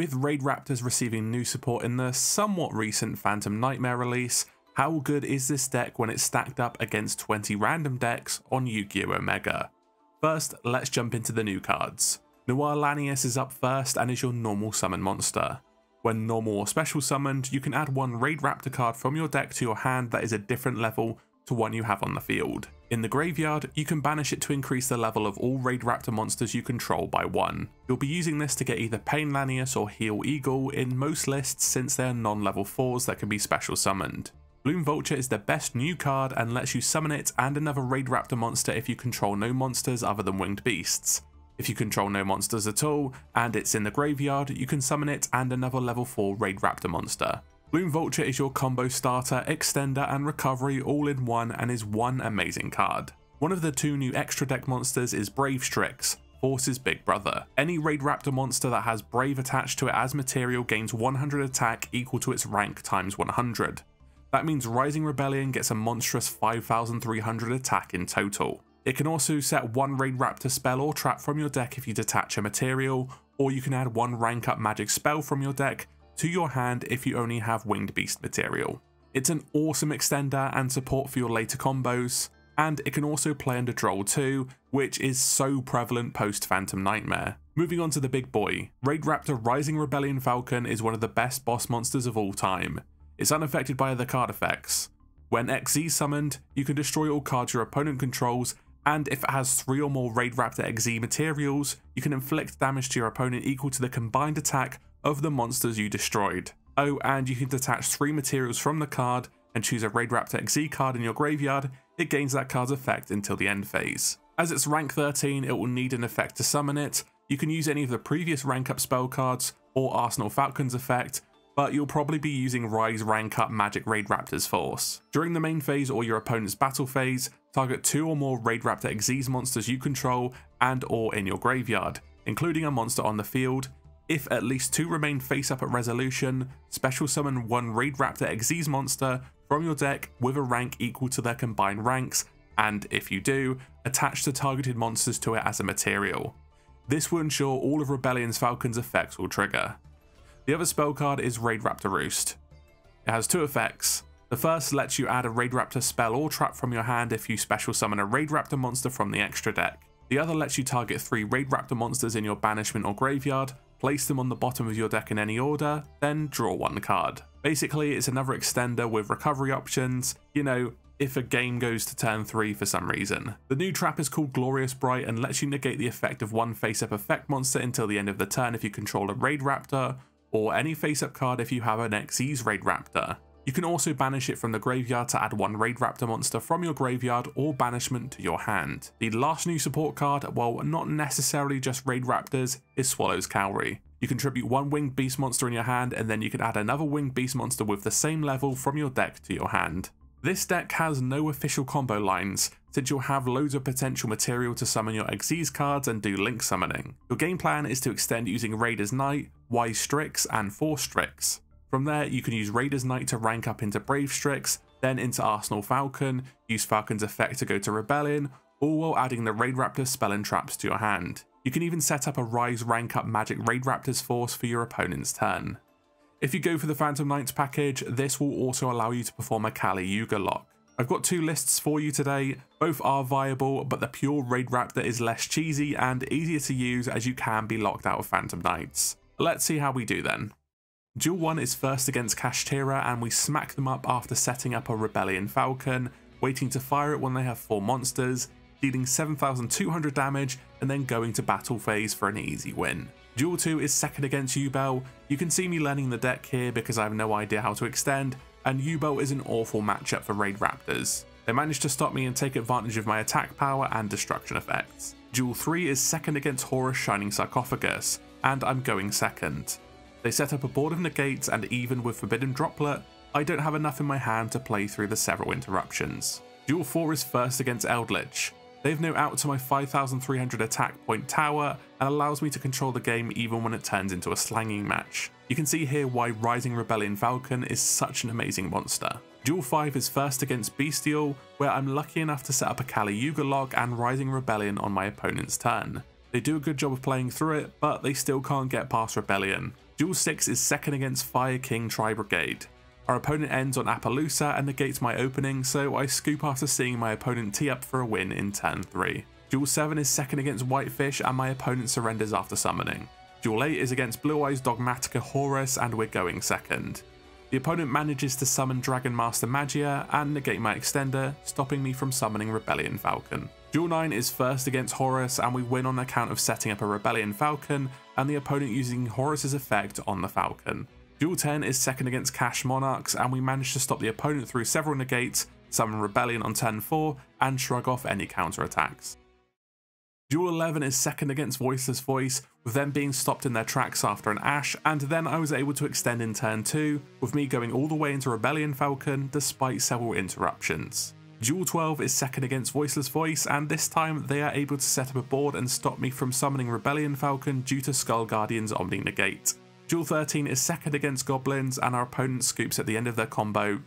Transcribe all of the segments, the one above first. with Raid Raptors receiving new support in the somewhat recent Phantom Nightmare release. How good is this deck when it's stacked up against 20 random decks on Yu-Gi-Oh Omega? First, let's jump into the new cards. Noir Lanius is up first and is your normal summon monster. When normal or special summoned, you can add one Raid Raptor card from your deck to your hand that is a different level to one you have on the field. In the graveyard, you can banish it to increase the level of all Raid Raptor monsters you control by 1. You'll be using this to get either Pain Lanius or Heal Eagle in most lists since they are non-level 4s that can be special summoned. Bloom Vulture is the best new card and lets you summon it and another Raid Raptor monster if you control no monsters other than winged beasts. If you control no monsters at all, and it's in the graveyard, you can summon it and another level 4 Raid Raptor monster. Bloom Vulture is your combo starter, extender and recovery all in one and is one amazing card. One of the 2 new extra deck monsters is Brave Strix, Force's big brother. Any Raid Raptor monster that has Brave attached to it as material gains 100 attack equal to its rank times 100. That means Rising Rebellion gets a monstrous 5,300 attack in total. It can also set one Raid Raptor spell or trap from your deck if you detach a material, or you can add one Rank Up Magic spell from your deck to your hand if you only have Winged Beast material. It's an awesome extender and support for your later combos, and it can also play under Droll 2, which is so prevalent post Phantom Nightmare. Moving on to the big boy, Raid Raptor Rising Rebellion Falcon is one of the best boss monsters of all time. It's unaffected by other card effects. When XZ summoned, you can destroy all cards your opponent controls, and if it has 3 or more Raid Raptor XZ materials, you can inflict damage to your opponent equal to the combined attack of the monsters you destroyed. Oh, and you can detach 3 materials from the card and choose a Raid Raptor XZ card in your graveyard. It gains that card's effect until the end phase. As it's rank 13, it will need an effect to summon it. You can use any of the previous rank up spell cards or Arsenal Falcon's effect, but you'll probably be using Rise Rank Up Magic Raid Raptors Force. During the main phase or your opponent's battle phase, target 2 or more Raid Raptor XZ monsters you control and or in your graveyard, including a monster on the field. If at least 2 remain face up at resolution, special summon one Raid Raptor XZ monster from your deck with a rank equal to their combined ranks, and if you do, attach the targeted monsters to it as a material. This will ensure all of Rebellion's Falcon's effects will trigger. The other spell card is Raid Raptor Roost. It has 2 effects. The first lets you add a Raid Raptor spell or trap from your hand if you special summon a Raid Raptor monster from the extra deck. The other lets you target 3 Raid Raptor monsters in your banishment or graveyard, place them on the bottom of your deck in any order, then draw 1 card. Basically, it's another extender with recovery options, you know, if a game goes to turn 3 for some reason. The new trap is called Glorious Bright and lets you negate the effect of one face-up effect monster until the end of the turn if you control a Raid Raptor, or any face-up card if you have an XZ's Raid Raptor. You can also banish it from the graveyard to add one Raid Raptor monster from your graveyard or banishment to your hand. The last new support card, well, not necessarily just Raid Raptors, is Swallow's Cowrie. You can tribute one Winged Beast monster in your hand and then you can add another Winged Beast monster with the same level from your deck to your hand. This deck has no official combo lines, since you'll have loads of potential material to summon your XZ's cards and do link summoning. Your game plan is to extend using Raider's Knight, Wise Strix and Force Strix. From there you can use Raider's Knight to rank up into Brave Strix, then into Arsenal Falcon, use Falcon's effect to go to Rebellion, all while adding the Raid Raptor spell and traps to your hand. You can even set up a Rise Rank Up Magic Raid Raptors Force for your opponent's turn. If you go for the Phantom Knights package, this will also allow you to perform a Kali Yuga lock. I've got 2 lists for you today, both are viable, but the pure Raid Raptor is less cheesy and easier to use as you can be locked out of Phantom Knights. Let's see how we do then. Duel 1 is first against Kashtira and we smack them up after setting up a Rebellion Falcon, waiting to fire it when they have 4 monsters, dealing 7,200 damage and then going to battle phase for an easy win. Duel 2 is second against Yubell. You can see me learning the deck here because I have no idea how to extend, and Yubell is an awful matchup for Raid Raptors. They manage to stop me and take advantage of my attack power and destruction effects. Duel 3 is second against Horus Shining Sarcophagus, and I'm going second. They set up a board of negates, and even with Forbidden Droplet, I don't have enough in my hand to play through the several interruptions. Duel 4 is first against Eldlich. They have no out to my 5,300 attack point tower and allows me to control the game even when it turns into a slanging match. You can see here why Rising Rebellion Falcon is such an amazing monster. Duel 5 is first against Bestial, where I'm lucky enough to set up a Kali Yuga lock and Rising Rebellion on my opponent's turn. They do a good job of playing through it, but they still can't get past Rebellion. Duel 6 is second against Fire King Tri Brigade. Our opponent ends on Appaloosa and negates my opening, so I scoop after seeing my opponent tee up for a win in turn 3. Duel 7 is second against Whitefish and my opponent surrenders after summoning. Duel 8 is against Blue-Eyes Dogmatica Horus and we're going second. The opponent manages to summon Dragon Master Magia and negate my extender, stopping me from summoning Rebellion Falcon. Duel 9 is first against Horus and we win on account of setting up a Rebellion Falcon and the opponent using Horus's effect on the Falcon. Duel 10 is second against Kash Monarchs and we manage to stop the opponent through several negates, summon Rebellion on turn 4 and shrug off any counterattacks. Duel 11 is second against Voiceless Voice, with them being stopped in their tracks after an Ash, and then I was able to extend in turn 2, with me going all the way into Rebellion Falcon despite several interruptions. Duel 12 is second against Voiceless Voice, and this time they are able to set up a board and stop me from summoning Rebellion Falcon due to Skull Guardian's Omni Negate. Duel 13 is second against Goblins, and our opponent scoops at the end of their combo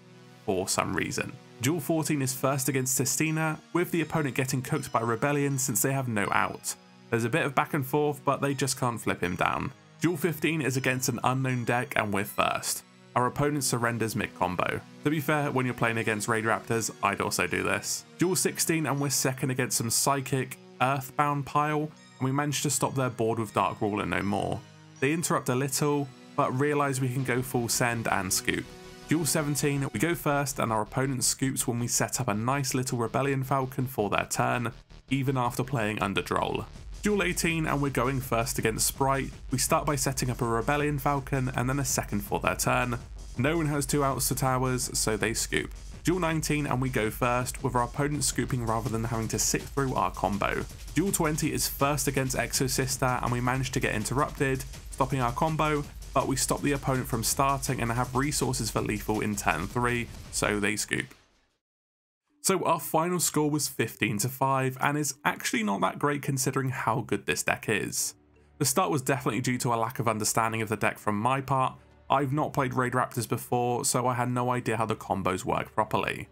for some reason. Duel 14 is first against Testina, with the opponent getting cooked by Rebellion since they have no out. There's a bit of back and forth, but they just can't flip him down. Duel 15 is against an unknown deck and we're first. Our opponent surrenders mid-combo. To be fair, when you're playing against Raid Raptors, I'd also do this. Duel 16 and we're second against some Psychic, Earthbound pile, and we manage to stop their board with Dark Rule and no more. They interrupt a little, but realise we can go full send and scoop. Duel 17, we go first and our opponent scoops when we set up a nice little Rebellion Falcon for their turn, even after playing under Droll. Duel 18 and we're going first against Sprite. We start by setting up a Rebellion Falcon and then a second for their turn. No one has two outs to towers, so they scoop. Duel 19 and we go first, with our opponent scooping rather than having to sit through our combo. Duel 20 is first against Exosister and we manage to get interrupted, stopping our combo, but we stop the opponent from starting and have resources for lethal in turn 3, so they scoop. So our final score was 15-5 and is actually not that great considering how good this deck is. The start was definitely due to a lack of understanding of the deck from my part. I've not played Raid Raptors before, so I had no idea how the combos work properly.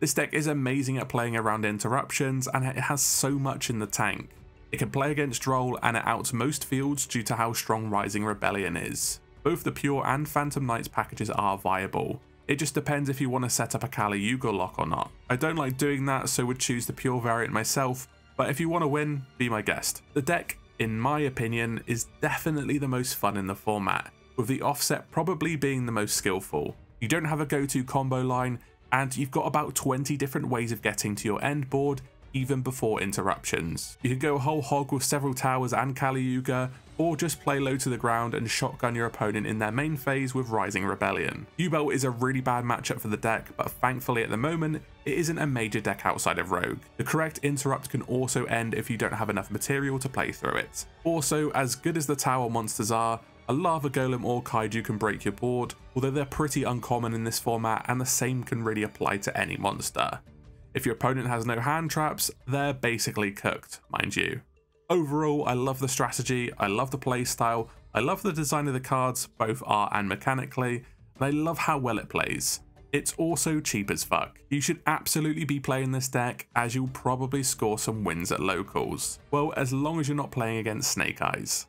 This deck is amazing at playing around interruptions and it has so much in the tank. It can play against Droll and it outs most fields due to how strong Rising Rebellion is. Both the Pure and Phantom Knights packages are viable. It just depends if you want to set up a Kali Yuga lock or not. I don't like doing that, so would choose the Pure variant myself, but if you want to win, be my guest. The deck, in my opinion, is definitely the most fun in the format, with the offset probably being the most skillful. You don't have a go-to combo line, and you've got about 20 different ways of getting to your end board, even before interruptions. You can go whole hog with several towers and Kali Yuga, or just play low to the ground and shotgun your opponent in their main phase with Rising Rebellion. Yubell is a really bad matchup for the deck, but thankfully at the moment, it isn't a major deck outside of Rogue. The correct interrupt can also end if you don't have enough material to play through it. Also, as good as the tower monsters are, a Lava Golem or Kaiju can break your board, although they're pretty uncommon in this format and the same can really apply to any monster. If your opponent has no hand traps, they're basically cooked, mind you. Overall, I love the strategy, I love the playstyle, I love the design of the cards, both art and mechanically, and I love how well it plays. It's also cheap as fuck. You should absolutely be playing this deck, as you'll probably score some wins at locals. Well, as long as you're not playing against Snake Eyes.